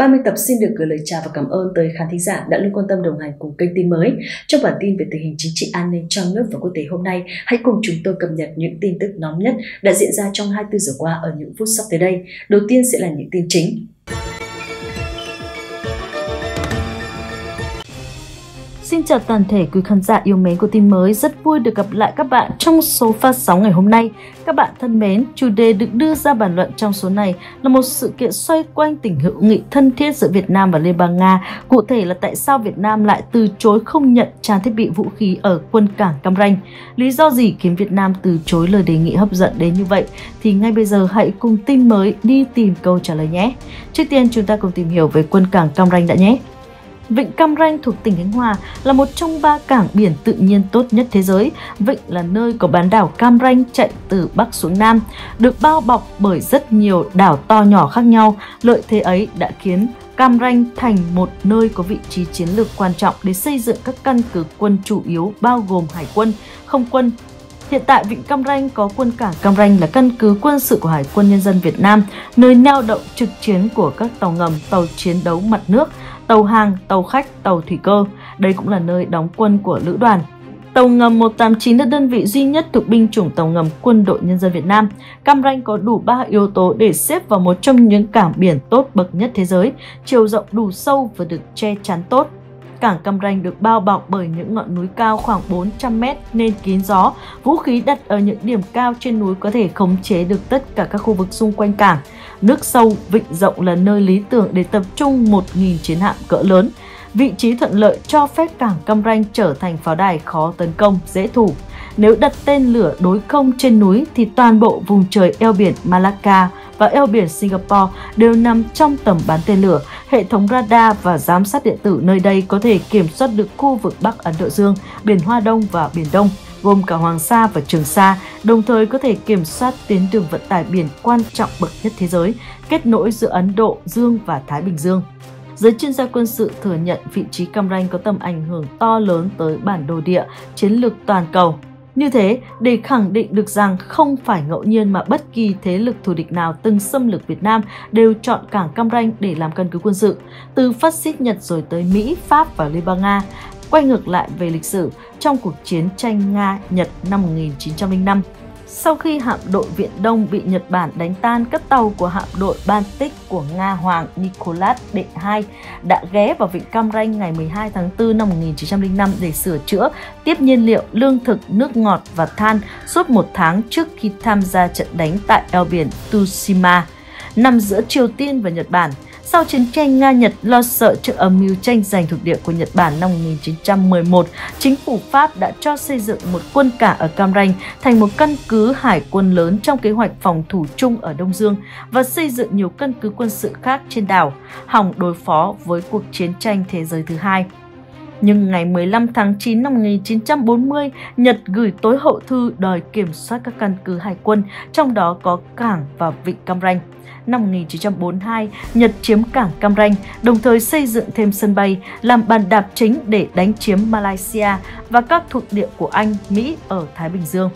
30 tập xin được gửi lời chào và cảm ơn tới khán thính giả đã luôn quan tâm đồng hành cùng kênh tin mới. Trong bản tin về tình hình chính trị an ninh trong nước và quốc tế hôm nay, hãy cùng chúng tôi cập nhật những tin tức nóng nhất đã diễn ra trong 24 giờ qua ở những phút sắp tới đây. Đầu tiên sẽ là những tin chính. Xin chào toàn thể quý khán giả yêu mến của tin mới, rất vui được gặp lại các bạn trong số phát sóng ngày hôm nay. Các bạn thân mến, chủ đề được đưa ra bàn luận trong số này là một sự kiện xoay quanh tình hữu nghị thân thiết giữa Việt Nam và Liên bang Nga, cụ thể là tại sao Việt Nam lại từ chối không nhận trang thiết bị vũ khí ở quân cảng Cam Ranh. Lý do gì khiến Việt Nam từ chối lời đề nghị hấp dẫn đến như vậy? Thì ngay bây giờ hãy cùng tin mới đi tìm câu trả lời nhé. Trước tiên chúng ta cùng tìm hiểu về quân cảng Cam Ranh đã nhé. Vịnh Cam Ranh thuộc tỉnh Khánh Hòa là một trong 3 cảng biển tự nhiên tốt nhất thế giới. Vịnh là nơi có bán đảo Cam Ranh chạy từ Bắc xuống Nam, được bao bọc bởi rất nhiều đảo to nhỏ khác nhau. Lợi thế ấy đã khiến Cam Ranh thành một nơi có vị trí chiến lược quan trọng để xây dựng các căn cứ quân chủ yếu bao gồm hải quân, không quân. Hiện tại, Vịnh Cam Ranh có quân cảng Cam Ranh là căn cứ quân sự của Hải quân Nhân dân Việt Nam, nơi neo đậu trực chiến của các tàu ngầm, tàu chiến đấu mặt nước, tàu hàng, tàu khách, tàu thủy cơ. Đây cũng là nơi đóng quân của lữ đoàn. Tàu ngầm 189 là đơn vị duy nhất thuộc binh chủng tàu ngầm Quân đội Nhân dân Việt Nam. Cam Ranh có đủ 3 yếu tố để xếp vào một trong những cảng biển tốt bậc nhất thế giới, chiều rộng đủ sâu và được che chắn tốt. Cảng Cam Ranh được bao bọc bởi những ngọn núi cao khoảng 400 m nên kín gió, vũ khí đặt ở những điểm cao trên núi có thể khống chế được tất cả các khu vực xung quanh cảng. Nước sâu, vịnh rộng là nơi lý tưởng để tập trung 1.000 chiến hạm cỡ lớn. Vị trí thuận lợi cho phép cảng Cam Ranh trở thành pháo đài khó tấn công, dễ thủ. Nếu đặt tên lửa đối không trên núi thì toàn bộ vùng trời eo biển Malacca và eo biển Singapore đều nằm trong tầm bắn tên lửa. Hệ thống radar và giám sát điện tử nơi đây có thể kiểm soát được khu vực Bắc Ấn Độ Dương, Biển Hoa Đông và Biển Đông, gồm cả Hoàng Sa và Trường Sa, đồng thời có thể kiểm soát tuyến đường vận tải biển quan trọng bậc nhất thế giới, kết nối giữa Ấn Độ Dương và Thái Bình Dương. Giới chuyên gia quân sự thừa nhận vị trí Cam Ranh có tầm ảnh hưởng to lớn tới bản đồ địa, chiến lược toàn cầu. Như thế, để khẳng định được rằng không phải ngẫu nhiên mà bất kỳ thế lực thù địch nào từng xâm lược Việt Nam đều chọn cảng Cam Ranh để làm căn cứ quân sự, từ phát xít Nhật rồi tới Mỹ, Pháp và Liên bang Nga. Quay ngược lại về lịch sử, trong cuộc chiến tranh Nga-Nhật năm 1905, sau khi hạm đội Viễn Đông bị Nhật Bản đánh tan, các tàu của hạm đội Baltic của Nga Hoàng Nicolas Đệ Hai đã ghé vào Vịnh Cam Ranh ngày 12 tháng 4 năm 1905 để sửa chữa, tiếp nhiên liệu, lương thực, nước ngọt và than suốt một tháng trước khi tham gia trận đánh tại eo biển Tsushima, nằm giữa Triều Tiên và Nhật Bản. Sau chiến tranh Nga-Nhật, lo sợ trước âm mưu tranh giành thuộc địa của Nhật Bản năm 1911, chính phủ Pháp đã cho xây dựng một quân cảng ở Cam Ranh thành một căn cứ hải quân lớn trong kế hoạch phòng thủ chung ở Đông Dương và xây dựng nhiều căn cứ quân sự khác trên đảo, hòng đối phó với cuộc chiến tranh thế giới thứ hai. Nhưng ngày 15 tháng 9 năm 1940, Nhật gửi tối hậu thư đòi kiểm soát các căn cứ hải quân, trong đó có cảng và Vịnh Cam Ranh. Năm 1942, Nhật chiếm cảng Cam Ranh, đồng thời xây dựng thêm sân bay, làm bàn đạp chính để đánh chiếm Malaysia và các thuộc địa của Anh, Mỹ ở Thái Bình Dương.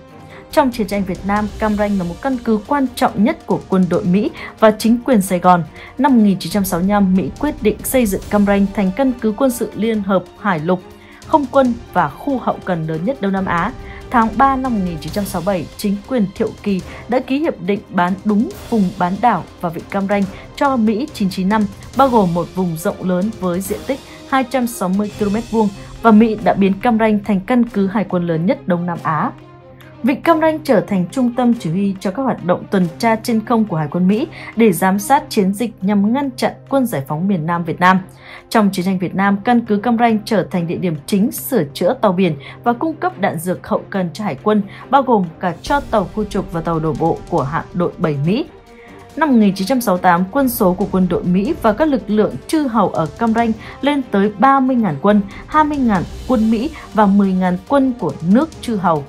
Trong chiến tranh Việt Nam, Cam Ranh là một căn cứ quan trọng nhất của quân đội Mỹ và chính quyền Sài Gòn. Năm 1965, Mỹ quyết định xây dựng Cam Ranh thành căn cứ quân sự liên hợp hải lục, không quân và khu hậu cần lớn nhất Đông Nam Á. Tháng 3 năm 1967, chính quyền Thiệu Kỳ đã ký hiệp định bán đúng vùng bán đảo và Vịnh Cam Ranh cho Mỹ 995, bao gồm một vùng rộng lớn với diện tích 260 km2 và Mỹ đã biến Cam Ranh thành căn cứ hải quân lớn nhất Đông Nam Á. Vịnh Cam Ranh trở thành trung tâm chỉ huy cho các hoạt động tuần tra trên không của Hải quân Mỹ để giám sát chiến dịch nhằm ngăn chặn quân giải phóng miền Nam Việt Nam. Trong chiến tranh Việt Nam, căn cứ Cam Ranh trở thành địa điểm chính sửa chữa tàu biển và cung cấp đạn dược hậu cần cho Hải quân, bao gồm cả cho tàu khu trục và tàu đổ bộ của Hạm đội 7 Mỹ. Năm 1968, quân số của quân đội Mỹ và các lực lượng chư hầu ở Cam Ranh lên tới 30.000 quân, 20.000 quân Mỹ và 10.000 quân của nước chư hầu.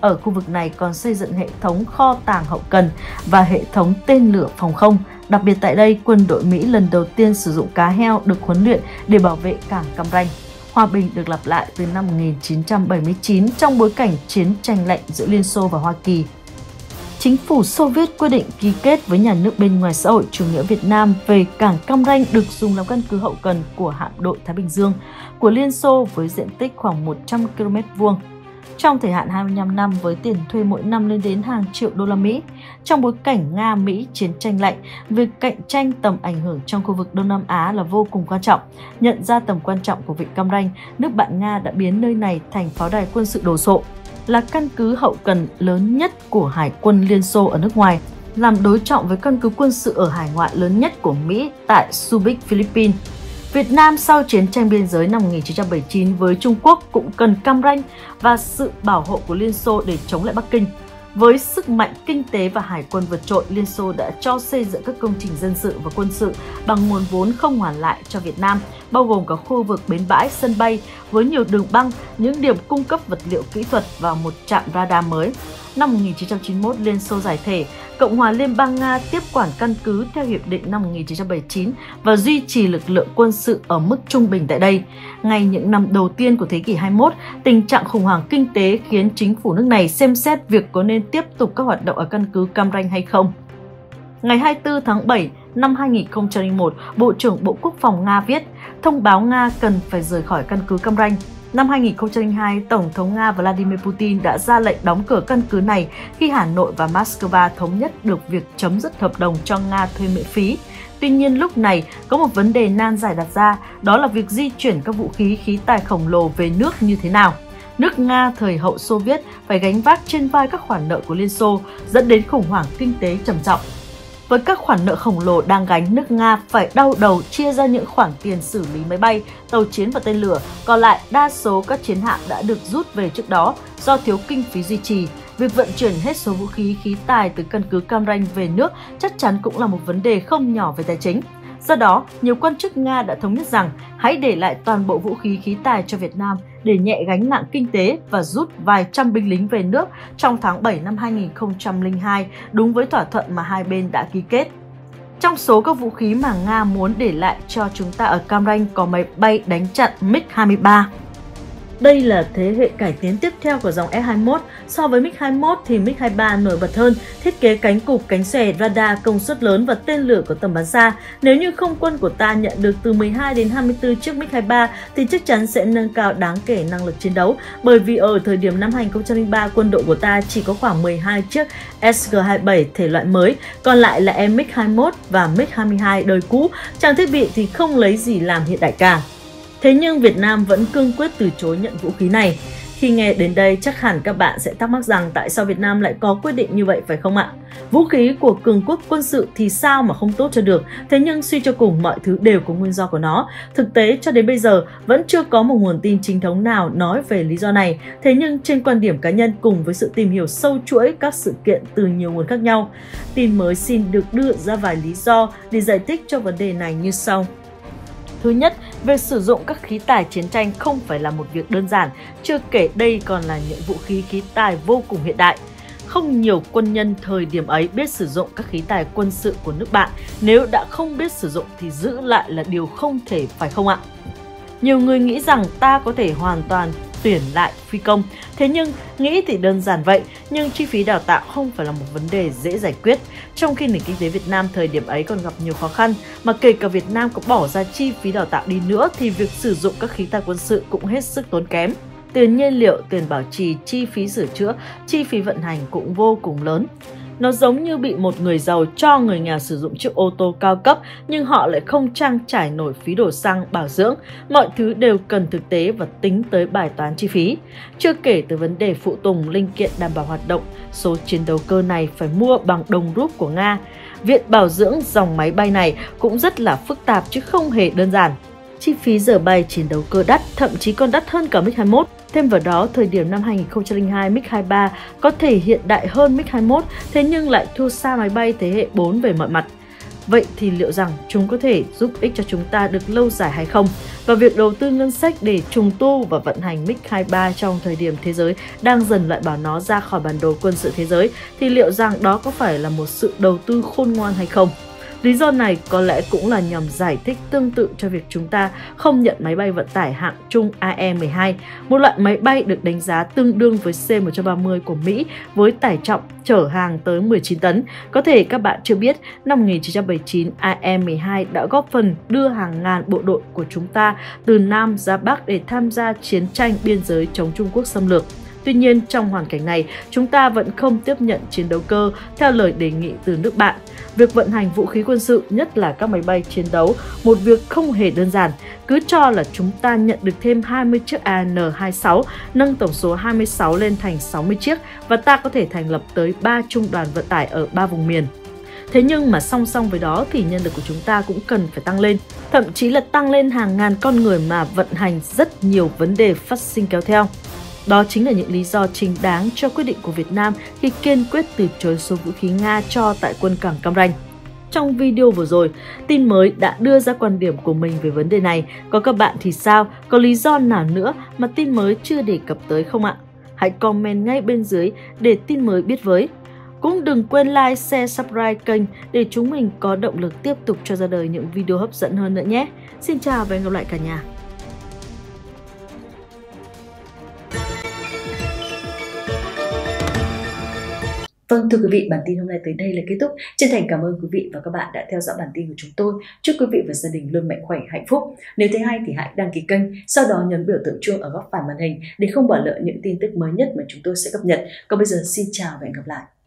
Ở khu vực này còn xây dựng hệ thống kho tàng hậu cần và hệ thống tên lửa phòng không. Đặc biệt tại đây, quân đội Mỹ lần đầu tiên sử dụng cá heo được huấn luyện để bảo vệ cảng Cam Ranh. Hòa bình được lặp lại từ năm 1979 trong bối cảnh chiến tranh lạnh giữa Liên Xô và Hoa Kỳ. chính phủ Xô Viết quyết định ký kết với nhà nước bên ngoài xã hội chủ nghĩa Việt Nam về cảng Cam Ranh được dùng làm căn cứ hậu cần của hạm đội Thái Bình Dương của Liên Xô với diện tích khoảng 100 km². Trong thời hạn 25 năm với tiền thuê mỗi năm lên đến hàng triệu $, trong bối cảnh Nga-Mỹ chiến tranh lạnh, việc cạnh tranh tầm ảnh hưởng trong khu vực Đông Nam Á là vô cùng quan trọng. Nhận ra tầm quan trọng của vịnh Cam Ranh, nước bạn Nga đã biến nơi này thành pháo đài quân sự đồ sộ, là căn cứ hậu cần lớn nhất của Hải quân Liên Xô ở nước ngoài, làm đối trọng với căn cứ quân sự ở hải ngoại lớn nhất của Mỹ tại Subic, Philippines. Việt Nam sau chiến tranh biên giới năm 1979 với Trung Quốc cũng cần Cam Ranh và sự bảo hộ của Liên Xô để chống lại Bắc Kinh. Với sức mạnh kinh tế và hải quân vượt trội, Liên Xô đã cho xây dựng các công trình dân sự và quân sự bằng nguồn vốn không hoàn lại cho Việt Nam, bao gồm cả khu vực bến bãi, sân bay với nhiều đường băng, những điểm cung cấp vật liệu kỹ thuật và một trạm radar mới. Năm 1991, Liên Xô giải thể, Cộng hòa Liên bang Nga tiếp quản căn cứ theo Hiệp định năm 1979 và duy trì lực lượng quân sự ở mức trung bình tại đây. Ngay những năm đầu tiên của thế kỷ 21, tình trạng khủng hoảng kinh tế khiến chính phủ nước này xem xét việc có nên tiếp tục các hoạt động ở căn cứ Cam Ranh hay không. Ngày 24 tháng 7 năm 2001, Bộ trưởng Bộ Quốc phòng Nga viết thông báo Nga cần phải rời khỏi căn cứ Cam Ranh. Năm 2002, Tổng thống Nga Vladimir Putin đã ra lệnh đóng cửa căn cứ này khi Hà Nội và Moscow thống nhất được việc chấm dứt hợp đồng cho Nga thuê miễn phí. Tuy nhiên, lúc này có một vấn đề nan giải đặt ra, đó là việc di chuyển các vũ khí khí tài khổng lồ về nước như thế nào. Nước Nga thời hậu Xô Viết phải gánh vác trên vai các khoản nợ của Liên Xô, dẫn đến khủng hoảng kinh tế trầm trọng. Với các khoản nợ khổng lồ đang gánh, nước Nga phải đau đầu chia ra những khoản tiền xử lý máy bay, tàu chiến và tên lửa, còn lại đa số các chiến hạm đã được rút về trước đó do thiếu kinh phí duy trì. Việc vận chuyển hết số vũ khí khí tài từ căn cứ Cam Ranh về nước chắc chắn cũng là một vấn đề không nhỏ về tài chính. Do đó, nhiều quan chức Nga đã thống nhất rằng hãy để lại toàn bộ vũ khí khí tài cho Việt Nam để nhẹ gánh nặng kinh tế và rút vài trăm binh lính về nước trong tháng 7 năm 2002, đúng với thỏa thuận mà hai bên đã ký kết. Trong số các vũ khí mà Nga muốn để lại cho chúng ta ở Cam Ranh có máy bay đánh chặn MiG-23. Đây là thế hệ cải tiến tiếp theo của dòng F-21. So với MiG-21 thì MiG-23 nổi bật hơn, thiết kế cánh cụp, cánh xòe, radar công suất lớn và tên lửa có tầm bắn xa. Nếu như không quân của ta nhận được từ 12 đến 24 chiếc MiG-23 thì chắc chắn sẽ nâng cao đáng kể năng lực chiến đấu, bởi vì ở thời điểm năm 2003 quân đội của ta chỉ có khoảng 12 chiếc SG-27 thể loại mới, còn lại là em MiG-21 và MiG-22 đời cũ, trang thiết bị thì không lấy gì làm hiện đại cả. Thế nhưng Việt Nam vẫn cương quyết từ chối nhận vũ khí này. Khi nghe đến đây, chắc hẳn các bạn sẽ thắc mắc rằng tại sao Việt Nam lại có quyết định như vậy phải không ạ? Vũ khí của cường quốc quân sự thì sao mà không tốt cho được, thế nhưng suy cho cùng mọi thứ đều có nguyên do của nó. Thực tế, cho đến bây giờ vẫn chưa có một nguồn tin chính thống nào nói về lý do này. Thế nhưng trên quan điểm cá nhân cùng với sự tìm hiểu sâu chuỗi các sự kiện từ nhiều nguồn khác nhau, tin mới xin được đưa ra vài lý do để giải thích cho vấn đề này như sau. Thứ nhất, việc sử dụng các khí tài chiến tranh không phải là một việc đơn giản, chưa kể đây còn là những vũ khí khí tài vô cùng hiện đại. Không nhiều quân nhân thời điểm ấy biết sử dụng các khí tài quân sự của nước bạn, nếu đã không biết sử dụng thì giữ lại là điều không thể phải không ạ? Nhiều người nghĩ rằng ta có thể hoàn toàn tuyển lại phi công, thế nhưng nghĩ thì đơn giản vậy, nhưng chi phí đào tạo không phải là một vấn đề dễ giải quyết, trong khi nền kinh tế Việt Nam thời điểm ấy còn gặp nhiều khó khăn, mà kể cả Việt Nam có bỏ ra chi phí đào tạo đi nữa thì việc sử dụng các khí tài quân sự cũng hết sức tốn kém. Tiền nhiên liệu, tiền bảo trì, chi phí sửa chữa, chi phí vận hành cũng vô cùng lớn. Nó giống như bị một người giàu cho người nghèo sử dụng chiếc ô tô cao cấp nhưng họ lại không trang trải nổi phí đổ xăng, bảo dưỡng, mọi thứ đều cần thực tế và tính tới bài toán chi phí. Chưa kể tới vấn đề phụ tùng, linh kiện đảm bảo hoạt động, số chiến đấu cơ này phải mua bằng đồng rúp của Nga. Viện bảo dưỡng dòng máy bay này cũng rất là phức tạp chứ không hề đơn giản. Chi phí giờ bay chiến đấu cơ đắt, thậm chí còn đắt hơn cả MiG-21. Thêm vào đó, thời điểm năm 2002, MiG-23 có thể hiện đại hơn MiG-21, thế nhưng lại thua xa máy bay thế hệ 4 về mọi mặt. Vậy thì liệu rằng chúng có thể giúp ích cho chúng ta được lâu dài hay không? Và việc đầu tư ngân sách để trùng tu và vận hành MiG-23 trong thời điểm thế giới đang dần loại bỏ nó ra khỏi bản đồ quân sự thế giới, thì liệu rằng đó có phải là một sự đầu tư khôn ngoan hay không? Lý do này có lẽ cũng là nhằm giải thích tương tự cho việc chúng ta không nhận máy bay vận tải hạng trung AE-12, một loại máy bay được đánh giá tương đương với C-130 của Mỹ với tải trọng chở hàng tới 19 tấn. Có thể các bạn chưa biết, năm 1979, AE-12 đã góp phần đưa hàng ngàn bộ đội của chúng ta từ Nam ra Bắc để tham gia chiến tranh biên giới chống Trung Quốc xâm lược. Tuy nhiên, trong hoàn cảnh này, chúng ta vẫn không tiếp nhận chiến đấu cơ theo lời đề nghị từ nước bạn. Việc vận hành vũ khí quân sự, nhất là các máy bay chiến đấu, một việc không hề đơn giản. Cứ cho là chúng ta nhận được thêm 20 chiếc AN-26, nâng tổng số 26 lên thành 60 chiếc và ta có thể thành lập tới 3 trung đoàn vận tải ở 3 vùng miền. Thế nhưng mà song song với đó thì nhân lực của chúng ta cũng cần phải tăng lên, thậm chí là tăng lên hàng ngàn con người mà vận hành rất nhiều vấn đề phát sinh kéo theo. Đó chính là những lý do chính đáng cho quyết định của Việt Nam khi kiên quyết từ chối số vũ khí Nga cho tại quân cảng Cam Ranh. Trong video vừa rồi, tin mới đã đưa ra quan điểm của mình về vấn đề này. Còn các bạn thì sao? Có lý do nào nữa mà tin mới chưa đề cập tới không ạ? Hãy comment ngay bên dưới để tin mới biết với. Cũng đừng quên like, share, subscribe kênh để chúng mình có động lực tiếp tục cho ra đời những video hấp dẫn hơn nữa nhé. Xin chào và hẹn gặp lại cả nhà. Vâng, thưa quý vị, bản tin hôm nay tới đây là kết thúc. Chân thành cảm ơn quý vị và các bạn đã theo dõi bản tin của chúng tôi. Chúc quý vị và gia đình luôn mạnh khỏe, hạnh phúc. Nếu thấy hay thì hãy đăng ký kênh, sau đó nhấn biểu tượng chuông ở góc phải màn hình để không bỏ lỡ những tin tức mới nhất mà chúng tôi sẽ cập nhật. Còn bây giờ, xin chào và hẹn gặp lại.